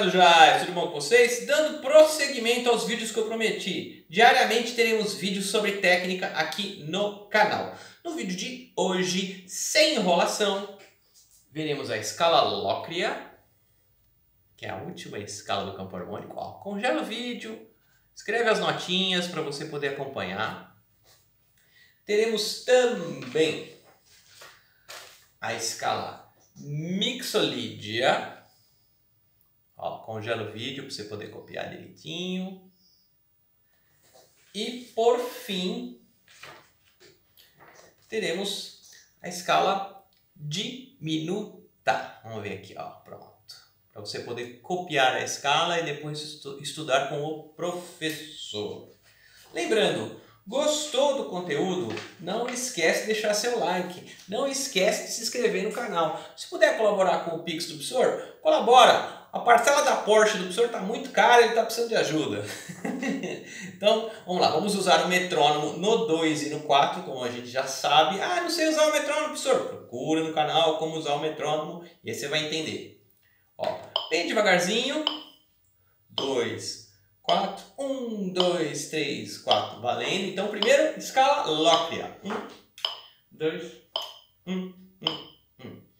rapaziada do Jai, tudo bom com vocês? Dando prosseguimento aos vídeos que eu prometi. Diariamente teremos vídeos sobre técnica aqui no canal. No vídeo de hoje, sem enrolação, veremos a escala Lócria, que é a última escala do campo harmônico. Ó, congela o vídeo, escreve as notinhas para você poder acompanhar. Teremos também a escala Mixolídia. Ó, congela o vídeo para você poder copiar direitinho. E por fim, teremos a escala diminuta. Vamos ver aqui, ó, pronto. Para você poder copiar a escala e depois estudar com o professor. Lembrando, gostou do conteúdo? Não esquece de deixar seu like. Não esquece de se inscrever no canal. Se puder colaborar com o Pix do professor, colabora! A parcela da Porsche do professor está muito cara, ele está precisando de ajuda. Então, vamos lá. Vamos usar o metrônomo no 2 e no 4, como a gente já sabe. Ah, não sei usar o metrônomo, professor. Procura no canal como usar o metrônomo e aí você vai entender. Ó, bem devagarzinho. 2, 4. 1, 2, 3, 4. Valendo. Então, primeiro, escala Lócria. 1, 2, 1, 1, 1.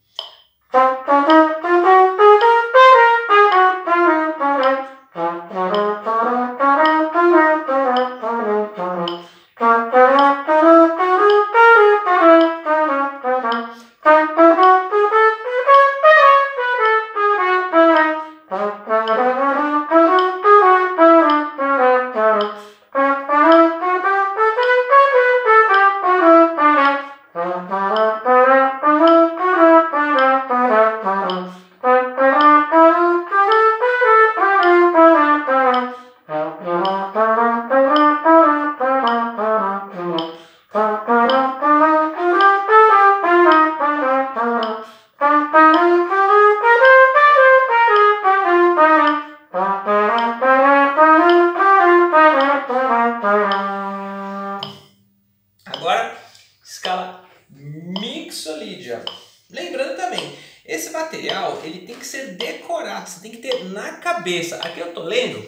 Agora, escala Mixolídia. Lembrando também, esse material ele tem que ser decorado, você tem que ter na cabeça. Aqui eu tô lendo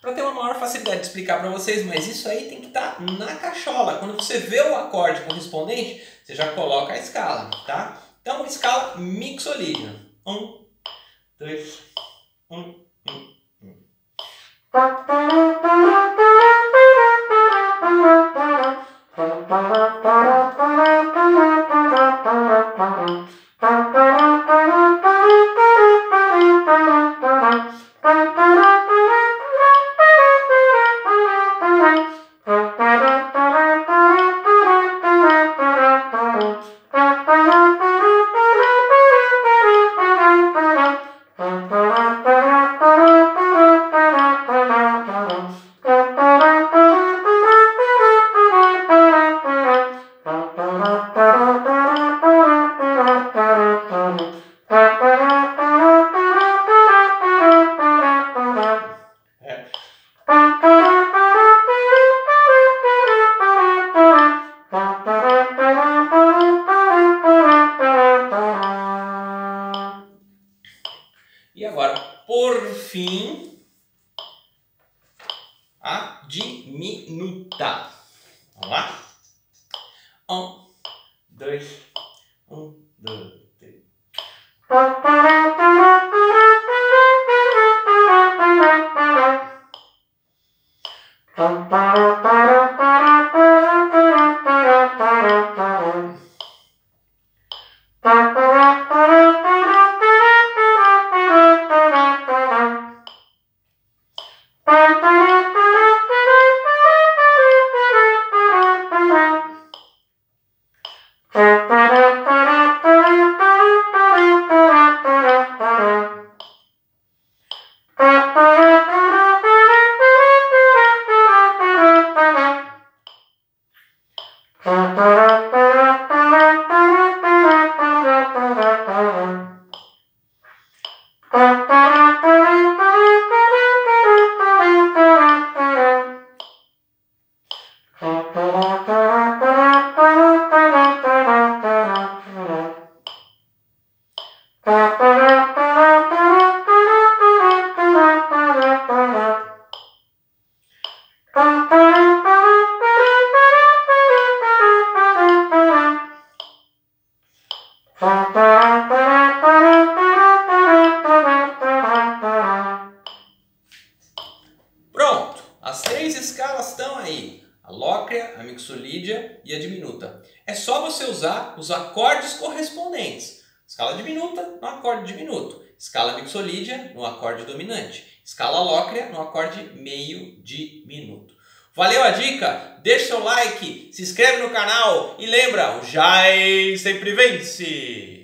para ter uma maior facilidade de explicar para vocês, mas isso aí tem que estar na cachola. Quando você vê o acorde correspondente, você já coloca a escala, tá? Então, escala Mixolídia. 1, 2, 1, 1, 1. E agora, por fim, a diminuta. Vamos lá? 1, 2, 1, 2, 3. Pronto! As três escalas estão aí. A Lócria, a Mixolídia e a Diminuta. É só você usar os acordes correspondentes. Escala diminuta no acorde diminuto. Escala Mixolídia no acorde dominante. Escala Lócria no acorde meio diminuto. Valeu a dica, deixa seu like, se inscreve no canal e lembra, o Jai sempre vence!